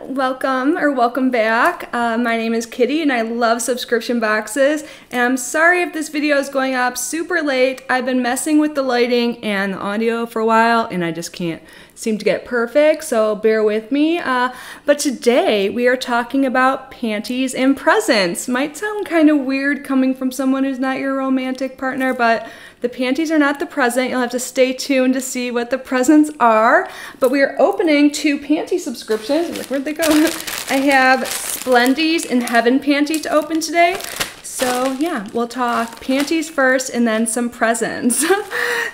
Welcome or welcome back. My name is Kitty and I love subscription boxes, and I'm sorry if this video is going up super late. I've been messing with the lighting and the audio for a while and I just can't seem to get perfect, so bear with me. But today we are talking about panties and presents. Might sound kind of weird coming from someone who's not your romantic partner, but the panties are not the present. You'll have to stay tuned to see what the presents are. But we are opening two panty subscriptions. I'm like, where'd they go? I have Splendies and Heaven Panty to open today. So yeah, we'll talk panties first and then some presents.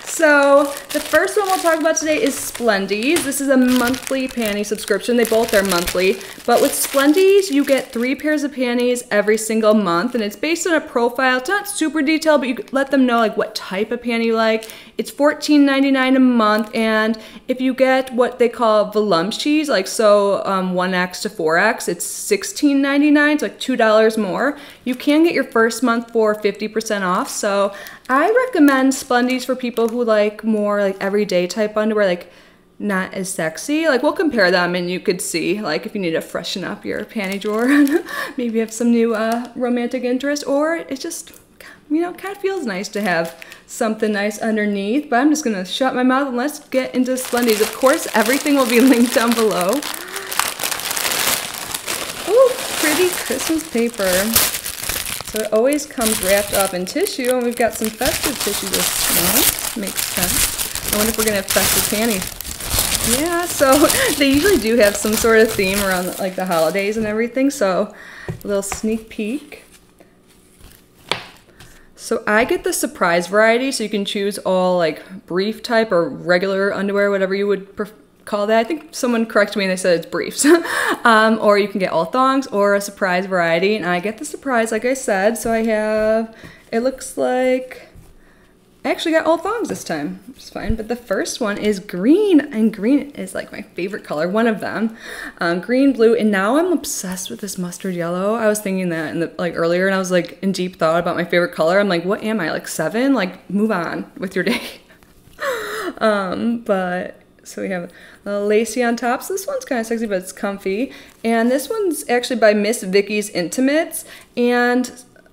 So the first one we'll talk about today is Splendies. This is a monthly panty subscription. They both are monthly, but with Splendies, you get 3 pairs of panties every single month, and it's based on a profile. It's not super detailed, but you let them know like what type of panty you like. It's $14.99 a month, and if you get what they call voluptuous, like so 1X to 4X, it's $16.99, it's like $2 more. You can get your first month for 50% off, so I recommend Splendies for people who like more like everyday type underwear, like not as sexy. Like we'll compare them and you could see like if you need to freshen up your panty drawer, maybe have some new romantic interest, or it just, you know, kind of feels nice to have something nice underneath. But I'm just gonna shut my mouth and let's get into Splendies. Of course, everything will be linked down below. Oh, pretty Christmas paper. So it always comes wrapped up in tissue, and we've got some festive tissue this month. Makes sense. I wonder if we're gonna have festive panties. Yeah, so they usually do have some sort of theme around like the holidays and everything, so a little sneak peek. So I get the surprise variety, so you can choose all like brief type or regular underwear, whatever you would prefer. Call that. I think someone corrected me and they said it's briefs. Or you can get all thongs or a surprise variety, and I get the surprise like I said, so I have, it looks like, I actually got all thongs this time, which is fine, but the first one is green, and green is like my favorite color, one of them. Green, blue, and now I'm obsessed with this mustard yellow. I was thinking that in the, like earlier, and I was like in deep thought about my favorite color. I'm like, what am I, like 7? Like, move on with your day. But so we have a lacy on top. So this one's kind of sexy, but it's comfy. And this one's actually by Miss Vicky's Intimates. And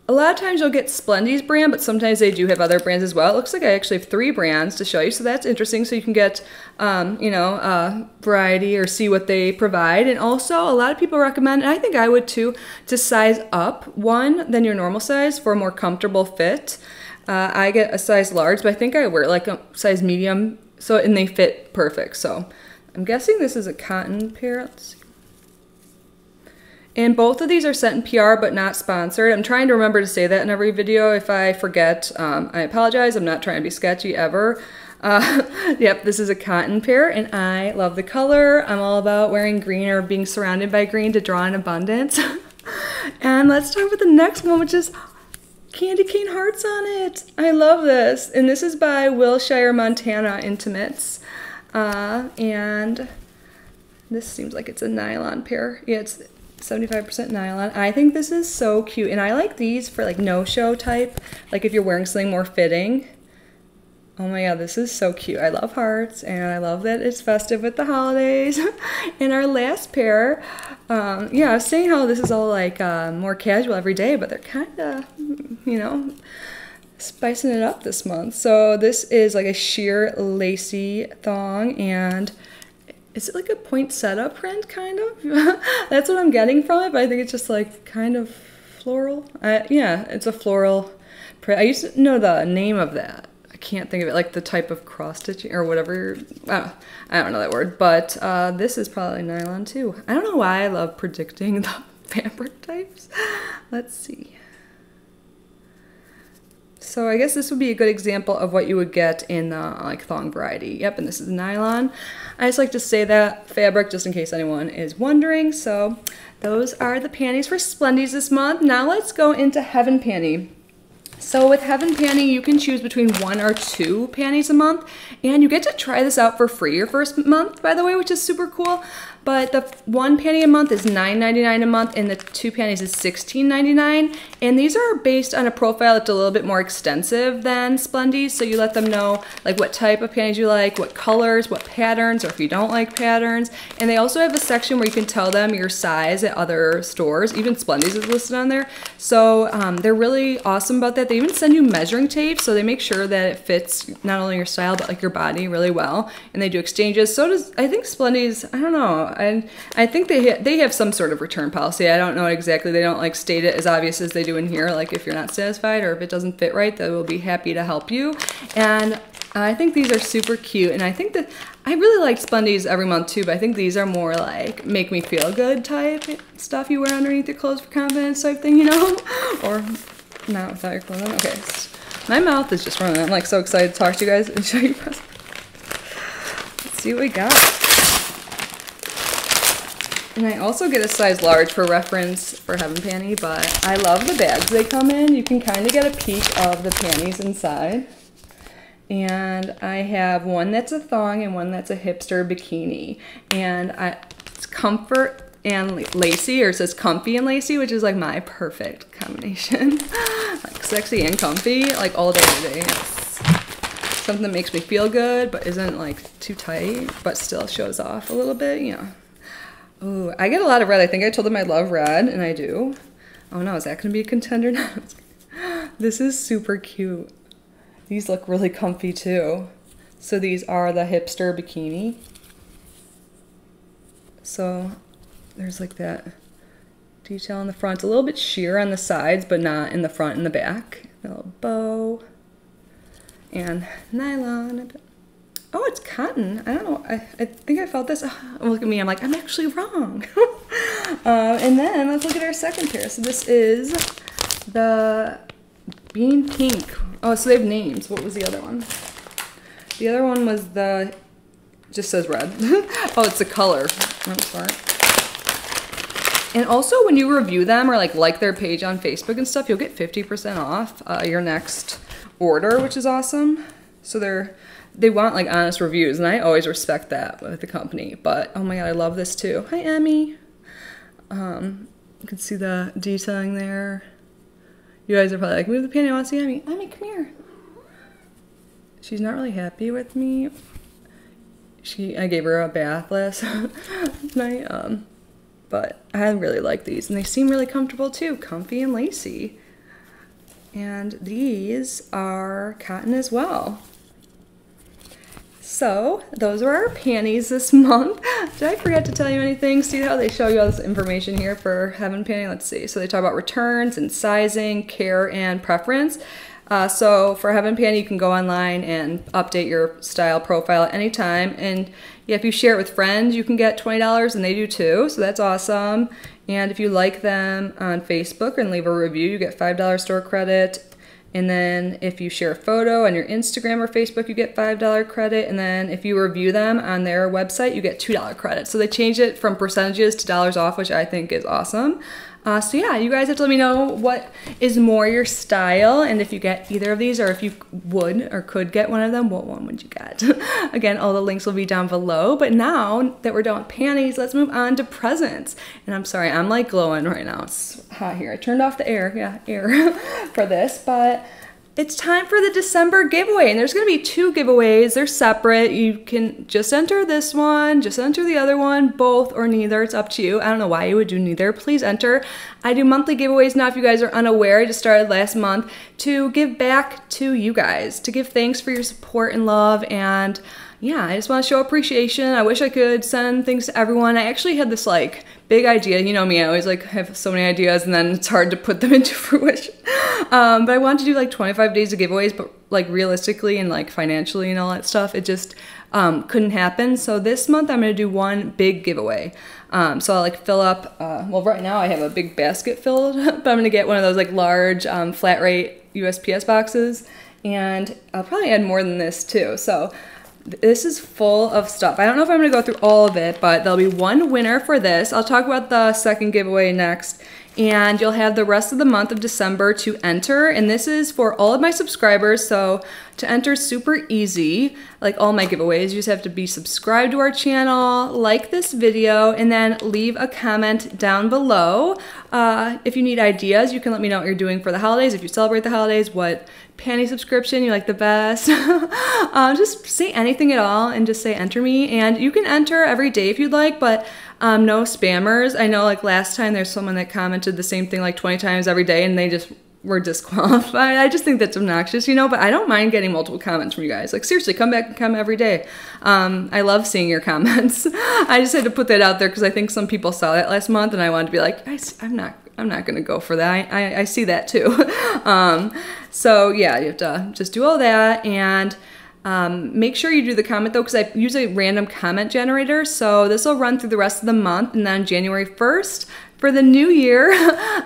a lot of times you'll get Splendies brand, but sometimes they do have other brands as well. It looks like I actually have 3 brands to show you, so that's interesting. So you can get, you know, variety or see what they provide. And also a lot of people recommend, and I think I would too, to size up one than your normal size for a more comfortable fit. I get a size large, but I think I wear like a size medium. So, and they fit perfect. So I'm guessing this is a cotton pair. Let's see. And both of these are sent in PR, but not sponsored. I'm trying to remember to say that in every video. If I forget, I apologize. I'm not trying to be sketchy ever. Yep, this is a cotton pair, and I love the color. I'm all about wearing green or being surrounded by green to draw in abundance. And let's talk about the next one, which is candy cane hearts on it. I love this, and this is by Wilshire Montana Intimates, and this seems like it's a nylon pair. Yeah, it's 75% nylon. I think this is so cute, and I like these for like no-show type, like if you're wearing something more fitting. Oh my god, this is so cute. I love hearts, and I love that it's festive with the holidays. And our last pair, yeah, I was saying how this is all like more casual every day, but they're kind of, you know, spicing it up this month. So this is like a sheer lacy thong, and is it like a poinsettia print, kind of? That's what I'm getting from it, but I think it's just like kind of floral. Yeah, it's a floral print. I used to know the name of that. Can't think of it, like the type of cross-stitching or whatever. I don't know that word, but this is probably nylon too. I don't know why I love predicting the fabric types. Let's see. So I guess this would be a good example of what you would get in the like thong variety. Yep, and this is nylon. I just like to say that fabric just in case anyone is wondering. So those are the panties for Splendies this month. Now let's go into Heaven Panty. So with Heaven Panty, you can choose between 1 or 2 panties a month, and you get to try this out for free your first month, by the way, which is super cool. But the one panty a month is $9.99 a month, and the two panties is $16.99. And these are based on a profile that's a little bit more extensive than Splendies, so you let them know like what type of panties you like, what colors, what patterns, or if you don't like patterns. And they also have a section where you can tell them your size at other stores. Even Splendies is listed on there. So they're really awesome about that. They even send you measuring tape, so they make sure that it fits not only your style, but like your body really well. And they do exchanges. So does, I think Splendies, I don't know. And I think they have some sort of return policy. I don't know exactly. They don't like state it as obvious as they do in here. Like if you're not satisfied or if it doesn't fit right, they will be happy to help you. And I think these are super cute. And I think that I really like Splendies every month too, but I think these are more like make me feel good type stuff you wear underneath your clothes for confidence type thing, you know? Or not without your clothes on. Okay. My mouth is just running. I'm like so excited to talk to you guys and show you presents. Let's see what we got. And I also get a size large for reference for Heaven Panty, but I love the bags they come in. You can kind of get a peek of the panties inside. And I have one that's a thong and one that's a hipster bikini. And it's comfort and lacy, or it says comfy and lacy, which is like my perfect combination. Like sexy and comfy, like all day today. Something that makes me feel good, but isn't like too tight, but still shows off a little bit, you know. Ooh, I get a lot of red. I think I told them I love red, and I do. Oh no, is that gonna be a contender now? This is super cute. These look really comfy too. So these are the hipster bikini. So there's like that detail on the front. It's a little bit sheer on the sides, but not in the front and the back. A little bow and nylon. Oh, it's cotton. I don't know. I think I felt this. Oh, look at me. I'm like, I'm actually wrong. And then let's look at our second pair. So this is the bean pink. Oh, so they have names. What was the other one? The other one was the, just says red. Oh, it's the color. I'm sorry. And also when you review them or like their page on Facebook and stuff, you'll get 50% off your next order, which is awesome. So they want like honest reviews, and I always respect that with the company. But oh my god, I love this too. Hi Emmy. You can see the detailing there. You guys are probably like, move the panty, I want to see Emmy. Emmy, come here. She's not really happy with me. I gave her a bath last night. But I really like these, and they seem really comfortable too, comfy and lacy. And these are cotton as well. So those are our panties this month. Did I forget to tell you anything? See how they show you all this information here for Heaven Panty? Let's see. So they talk about returns and sizing, care, and preference. So for Heaven Panty, you can go online and update your style profile at any time. And yeah, if you share it with friends, you can get $20, and they do too. So that's awesome. And if you like them on Facebook and leave a review, you get $5 store credit. And then if you share a photo on your Instagram or Facebook, you get $5 credit. And then if you review them on their website, you get $2 credit. So they changed it from percentages to dollars off, which I think is awesome. So yeah, you guys have to let me know what is more your style, and if you get either of these, or if you would or could get one of them, what one would you get? Again, all the links will be down below. But now that we're done with panties, let's move on to presents. And I'm sorry, I'm like glowing right now. It's hot here. I turned off the air, air for this, but it's time for the December giveaway, and there's going to be two giveaways. They're separate. You can just enter this one, just enter the other one, both or neither. It's up to you. I don't know why you would do neither. Please enter. I do monthly giveaways now, if you guys are unaware. I just started last month to give back to you guys, to give thanks for your support and love, and yeah, I just want to show appreciation. I wish I could send things to everyone. I actually had this like big idea. You know me, I always like have so many ideas and then it's hard to put them into fruition. But I wanted to do like 25 days of giveaways, but like realistically and like financially and all that stuff, it just couldn't happen. So this month I'm going to do one big giveaway. So I'll like fill up, well right now I have a big basket filled, but I'm going to get one of those like large flat rate USPS boxes. And I'll probably add more than this too. So this is full of stuff. I don't know if I'm going to go through all of it, but there'll be one winner for this. I'll talk about the second giveaway next. and you'll have the rest of the month of December to enter. And this is for all of my subscribers, so to enter is super easy. Like all my giveaways, you just have to be subscribed to our channel, like this video, and then leave a comment down below. If you need ideas, you can let me know what you're doing for the holidays, if you celebrate the holidays, what panty subscription you like the best. Just say anything at all and just say enter me. And you can enter every day if you'd like, but no spammers. I know like last time there's someone that commented the same thing like 20 times every day and they just were disqualified. I just think that's obnoxious, you know, but I don't mind getting multiple comments from you guys. Like seriously, come back and come every day. I love seeing your comments. I just had to put that out there because I think some people saw that last month and I wanted to be like, I'm not gonna go for that. I see that too. So yeah, you have to just do all that, and make sure you do the comment though, because I use a random comment generator. So this will run through the rest of the month, and then January 1st for the new year,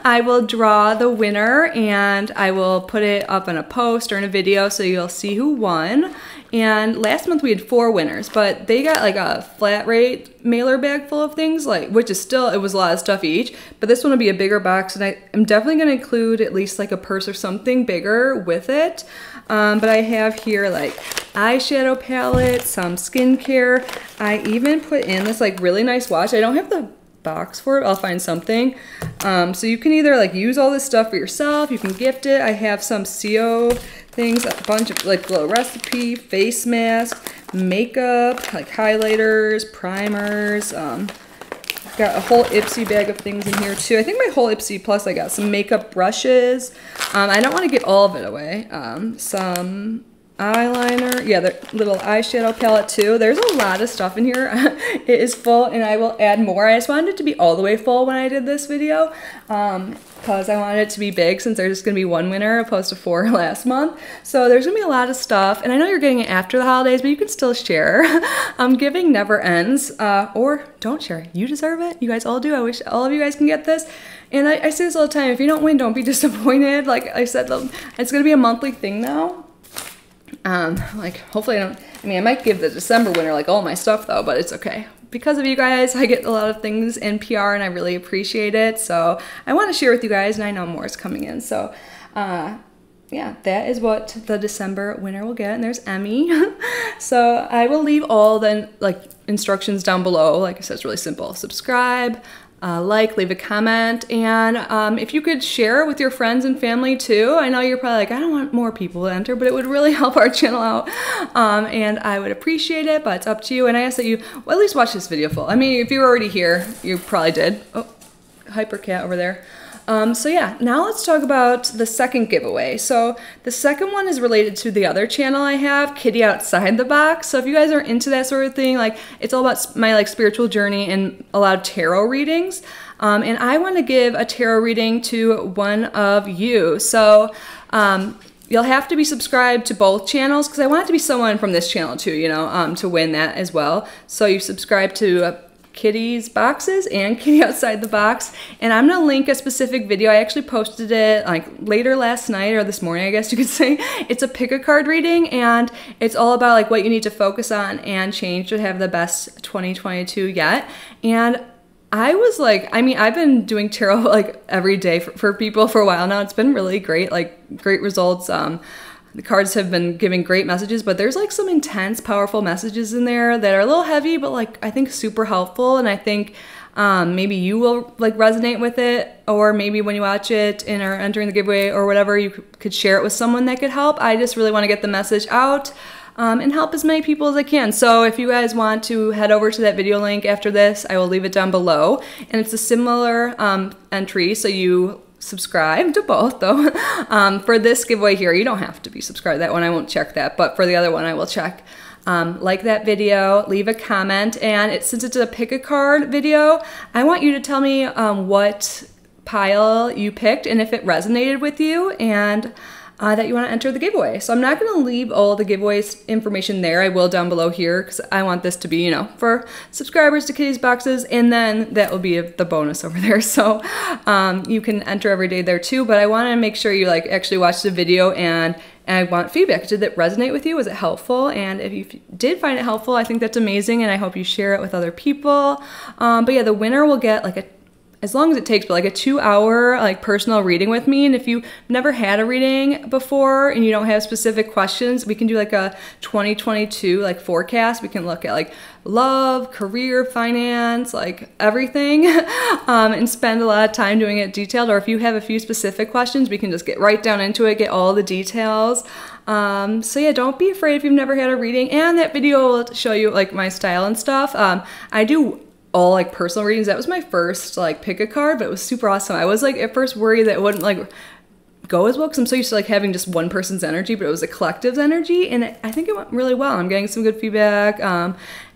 I will draw the winner and I will put it up on a post or in a video so you'll see who won. And last month we had 4 winners, but they got like a flat rate mailer bag full of things, like, which is still, it was a lot of stuff each, but this one will be a bigger box, and I'm definitely gonna include at least like a purse or something bigger with it. But I have here like eyeshadow palette, some skincare. I even put in this like really nice watch. I don't have the box for it, I'll find something. So you can either like use all this stuff for yourself, you can gift it. I have some CO things, a bunch of like Glow Recipe, face masks, makeup, like highlighters, primers. Got a whole Ipsy bag of things in here too. I think my whole Ipsy, plus I got some makeup brushes. I don't want to give all of it away. Some eyeliner, yeah, the little eyeshadow palette too. There's a lot of stuff in here. It is full, and I will add more. I just wanted it to be all the way full when I did this video, because I wanted it to be big, since there's just gonna be 1 winner opposed to 4 last month. So there's gonna be a lot of stuff, and I know you're getting it after the holidays, but you can still share. Giving never ends, or don't share. You deserve it. You guys all do. I wish all of you guys can get this. And I say this all the time, if you don't win, don't be disappointed. Like I said, it's gonna be a monthly thing now. Like hopefully I might give the December winner like all my stuff though, but it's okay. Because of you guys, I get a lot of things in PR and I really appreciate it. So I want to share with you guys, and I know more is coming in. So yeah, that is what the December winner will get. And there's Emmy. So I will leave all the like instructions down below. Like I said, it's really simple. Subscribe. Like, leave a comment, and if you could share with your friends and family too. I know you're probably like, I don't want more people to enter, but it would really help our channel out, and I would appreciate it, but it's up to you. And I ask that you, well, at least watch this video full. I mean, if you were already here, you probably did. Oh, hyper cat over there. So yeah, now let's talk about the second giveaway. So the second one is related to the other channel I have, Kitty Outside the Box. So if you guys are into that sort of thing, like it's all about my like spiritual journey and a lot of tarot readings. And I want to give a tarot reading to one of you. So you'll have to be subscribed to both channels, because I want it to be someone from this channel too, you know, to win that as well. So you subscribe to Kitty's Boxes and Kitty Outside the Box, and I'm gonna link a specific video. I actually posted it like later last night, or this morning I guess you could say. It's a pick a card reading, and it's all about like what you need to focus on and change to have the best 2022 yet. And I was like, I mean, I've been doing tarot like every day for people for a while now. It's been really great, like great results. The cards have been giving great messages, but there's like some intense, powerful messages in there that are a little heavy, but like I think super helpful. And I think maybe you will like resonate with it, or maybe when you watch it and are entering the giveaway or whatever, you could share it with someone that could help. I just really want to get the message out and help as many people as I can. So if you guys want to head over to that video link after this, I will leave it down below. And it's a similar entry, so you subscribe to both though. For this giveaway here, you don't have to be subscribed. That one I won't check that, but for the other one I will check. Like that video, leave a comment, and since it's a pick a card video, I want you to tell me what pile you picked and if it resonated with you, and that you want to enter the giveaway. So I'm not going to leave all the giveaways information there. I will down below here, because I want this to be, you know, for subscribers to Kitty's Boxes, and then that will be the bonus over there. So you can enter every day there too, but I want to make sure you like actually watch the video, and I want feedback. Did that resonate with you? Was it helpful? And if you did find it helpful, I think that's amazing, and I hope you share it with other people. But yeah, the winner will get like a as long as it takes, but like a 2-hour like personal reading with me. And if you've never had a reading before and you don't have specific questions, we can do like a 2022 like forecast. We can look at like love, career, finance, like everything, and spend a lot of time doing it detailed. Or if you have a few specific questions, we can just get right down into it, get all the details. So yeah, don't be afraid if you've never had a reading. And that video will show you like my style and stuff. I do all like personal readings. That was my first like pick a card, but it was super awesome. I was like at first worried that it wouldn't like go as well, because I'm so used to like having just one person's energy, but it was a collective's energy, and I think it went really well. I'm getting some good feedback.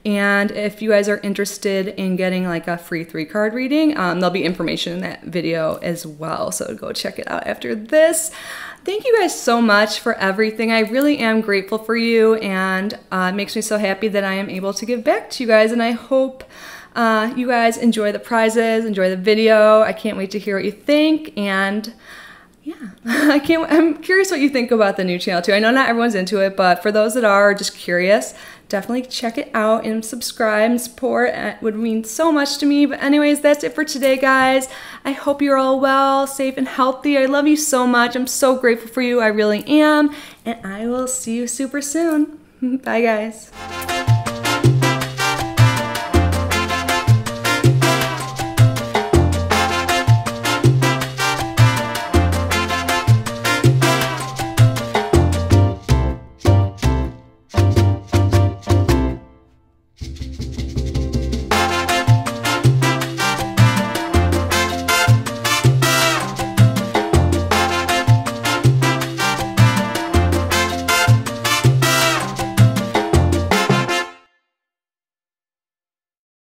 And if you guys are interested in getting like a free 3-card reading, there'll be information in that video as well, so go check it out after this. Thank you guys so much for everything. I really am grateful for you, and it makes me so happy that I am able to give back to you guys, and I hope you guys enjoy the prizes, enjoy the video. I can't wait to hear what you think, and yeah, I'm curious what you think about the new channel too. I know not everyone's into it, but for those that are just curious, definitely check it out and subscribe and support. It would mean so much to me. But anyways, that's it for today, guys. I hope you're all well, safe, and healthy. I love you so much. I'm so grateful for you. I really am. And I will see you super soon. Bye, guys.